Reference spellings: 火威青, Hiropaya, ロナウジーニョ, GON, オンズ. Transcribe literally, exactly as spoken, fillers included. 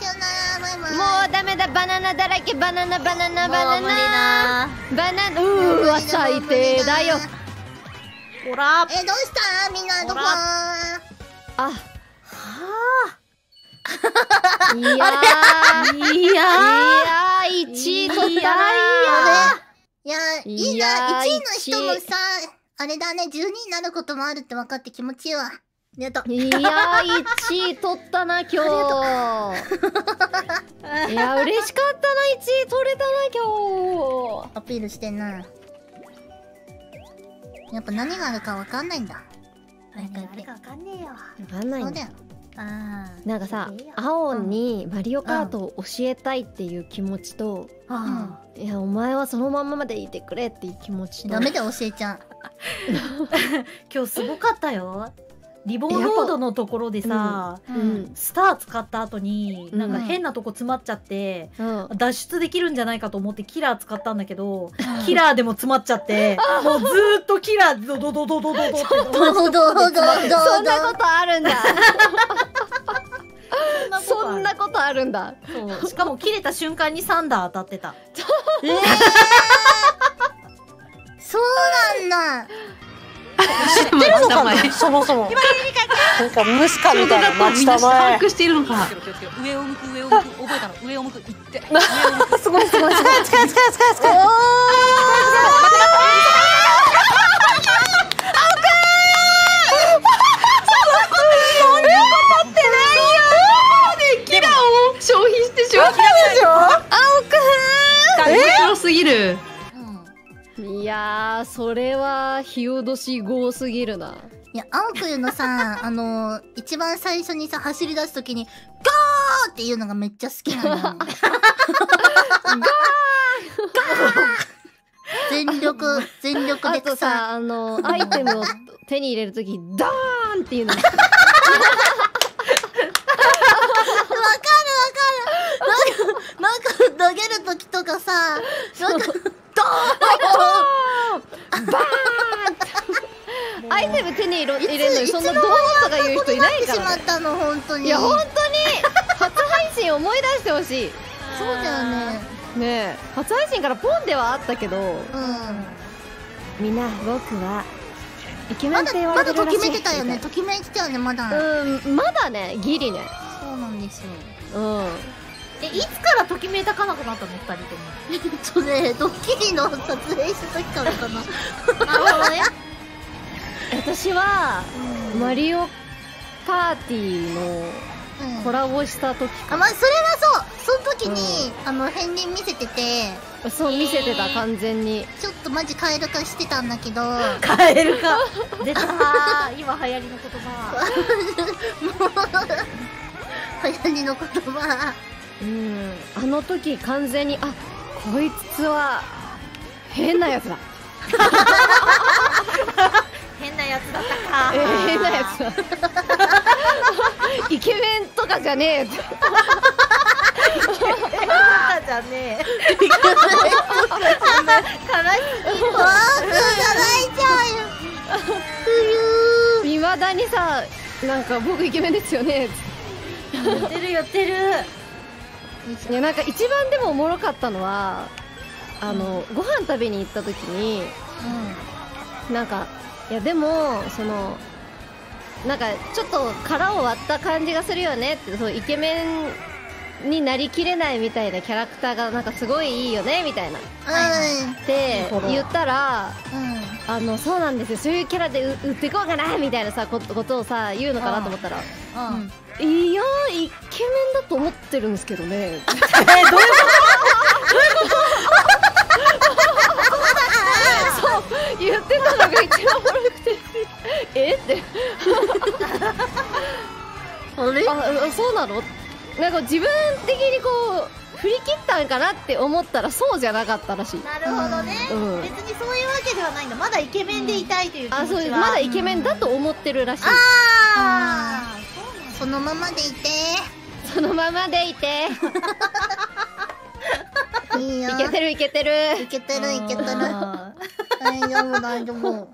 もうダメだ、バナナだらけ、バナナバナナバナナバナナ、うーわ最低だよ。ほらえ、どうしたみんな、どこ？あはあ、いやいやいや、いちい取ったらいいや。いやいいな、いちいの人もさあれだね、じゅうにいになることもあるって分かって気持ちいいわ。いやいちい取ったな今日。いや嬉しかったな、いちい取れたな今日。アピールしてんな。やっぱ何があるかわかんないんだ。何があるかわかんねえよ。わかんないんだ。なんかさ、青にマリオカートを教えたいっていう気持ちと、いやお前はそのまんままでいてくれっていう気持ちと。ダメだよ教えちゃん。今日すごかったよ。リボンロードのところでさ、スター使った後になんか変なとこ詰まっちゃって脱出できるんじゃないかと思ってキラー使ったんだけど、キラーでも詰まっちゃって、もうずっとキラードドドドドドドってそんなことあるんだ。そんなことあるんだ。しかも切れた瞬間にサンダー当たってた。そうなんだ。知ってるのかな、そもそも。なんかムスカみたいな待ちたまえ。把握しているのか。上を向く、上を向く、覚えたの。上を向く、行って。すごいすごいすごい。近い近い近い近い。おお。消費してしまったでしょ。青くん。面白すぎる。いやー、それは日落し豪すぎるな。いや、青くんのさ、あのー、一番最初にさ、走り出すときに、ゴーっていうのがめっちゃ好きなんだよね。ゴーゴー全力、全力でさ。あとさ、あのー、アイテムを手に入れるとき、ドーンっていうの。わかるわかる。なんか、なんか投げるときとかさ、なんか、アイテム手に入れるのにそんなドーンとか言う人いないからね。いや本当に初配信思い出してほしい。そうだよね。ねえ、初配信からポンではあったけど、みんな僕はイケメンって言われてるらしい。まだときめいてたよね。ときめいてたよね。まだうんまだね、ギリね。そうなんですよ。うんえ、いつからときめいたかなこなったのふたりとも。ちょっとね、ドッキリの撮影した時からかな。なるほどね。私は、マリオパーティーのコラボした時かな。あ、まあ、それはそう。その時に、うん、あの、片鱗見せてて。そう、見せてた、完全に。ちょっとマジカエル化してたんだけど。カエル化出たー。今流行りの言葉。もう、流行りの言葉。うん、あの時完全に、あ、こいつは変なやつだ。変なやつだったか、えー、変なやつだ。イケメンとかじゃねえ。イケメンとかじゃねえ。イケメンとかじゃねえ。悲しい。わー、泣いちゃうよ。いまだにさ、なんか僕イケメンですよね。やってるやってる。いやなんか一番でもおもろかったのは、あの、うん、ご飯食べに行った時に、うん、なんかいやでもそのなんかちょっと殻を割った感じがするよねって、そうイケメンになりきれないみたいなキャラクターがなんかすごいいいよねみたいな、うん、って言ったら、うん、あのそうなんですよ、そういうキャラで売っていこうかなみたいなさこと、ことをさ言うのかなと思ったら。うんうん、いやイケメンだと思ってるんですけどね。えー、どういうこと？どういうこと？そう言ってたのが一番悪くて、えって。あれ？あ、そうなの？なんか自分的にこう振り切ったんかなって思ったらそうじゃなかったらしい。なるほどね。うん、別にそういうわけではないんだ。まだイケメンでいたいという気持ちは。あ、そうです。まだイケメンだと思ってるらしい。ああ。そのままでいて、そのままでいて。いいよ。いけてるいけてるいけてるいけてる。大丈夫大丈夫。